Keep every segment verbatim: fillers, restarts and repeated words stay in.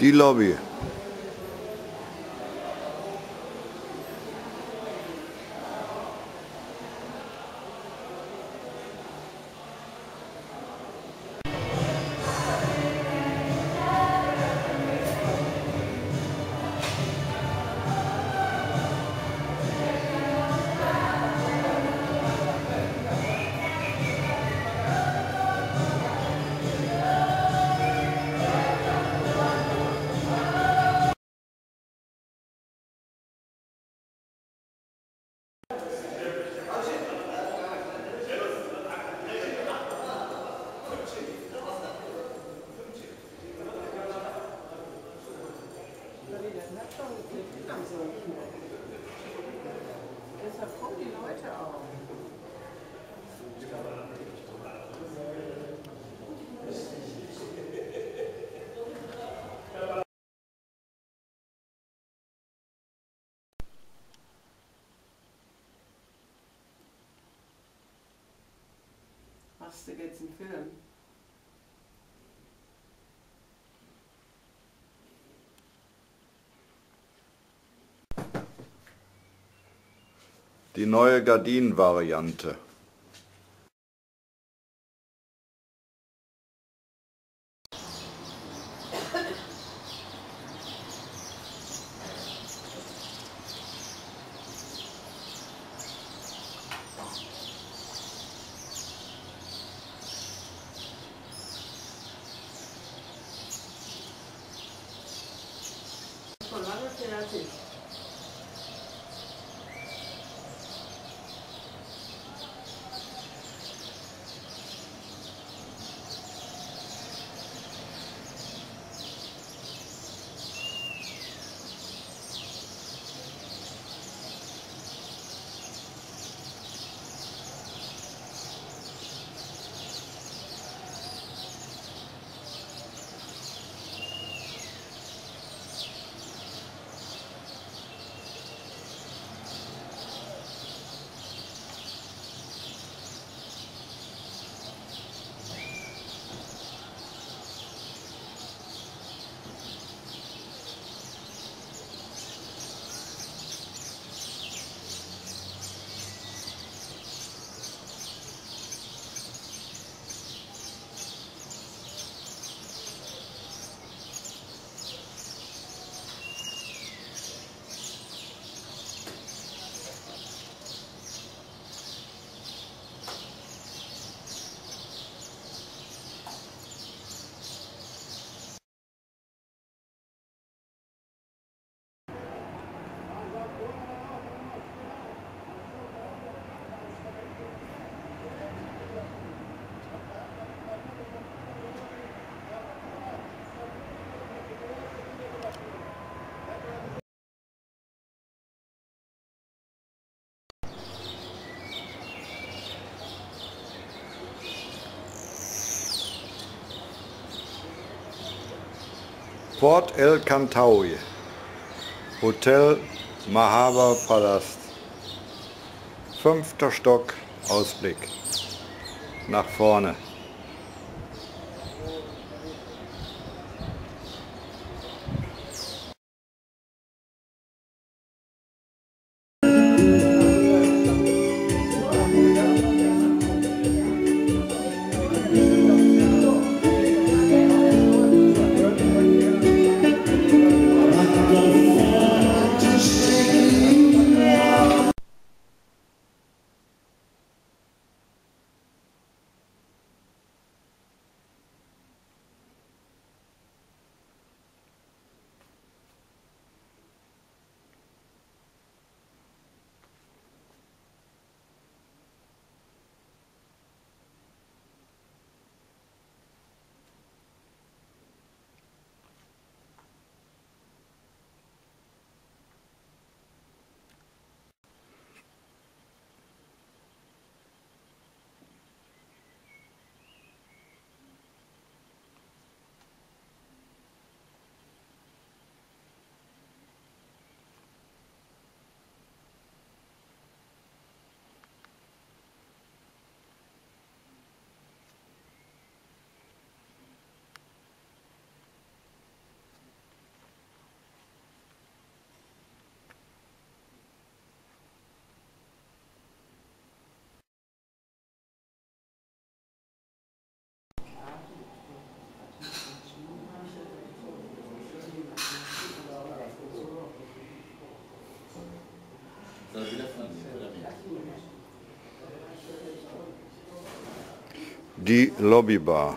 Die Lobby. Deshalb kommen die Leute auch. Machst du jetzt einen Film? Die neue Gardinen-Variante. Port El Kantaoui, Hotel Marhaba Palast, fünfter Stock, Ausblick nach vorne. die Lobbybar.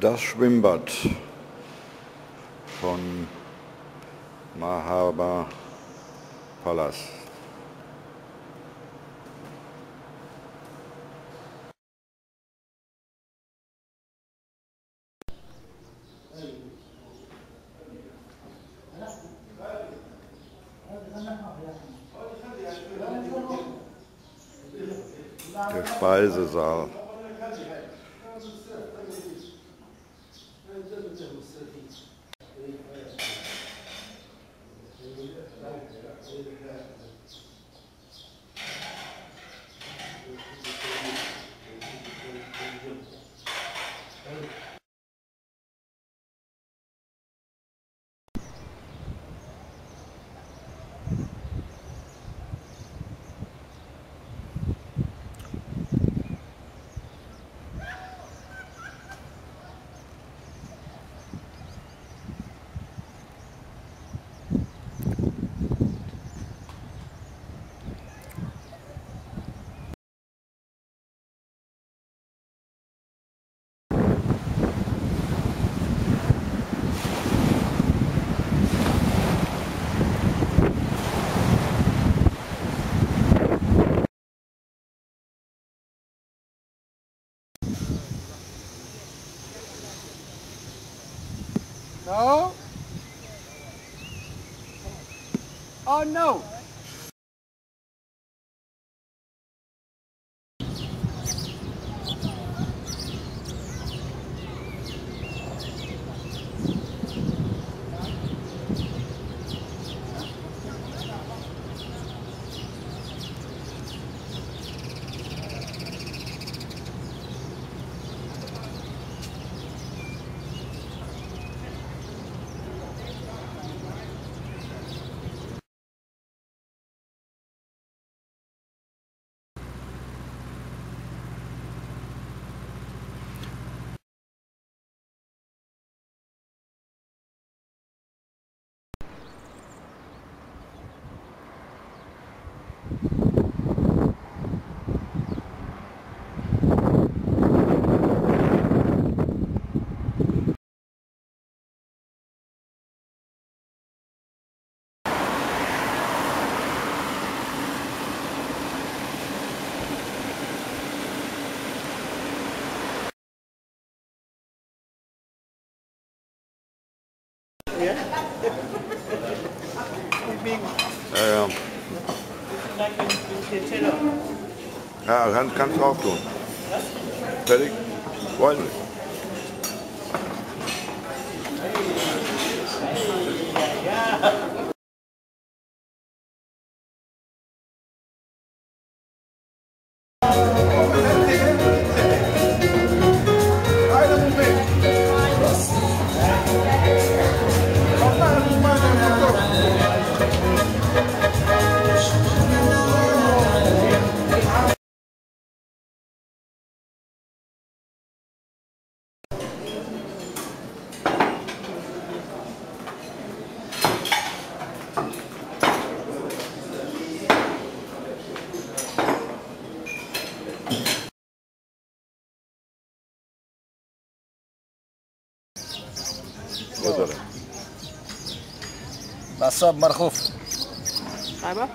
Das Schwimmbad von Marhaba Palast. Der Speisesaal. No? Oh no! Yeah. Ja, ja. Ja, kann, kannst du auch tun. Fertig? Freundlich. What's up, Marhouf? Marhaba?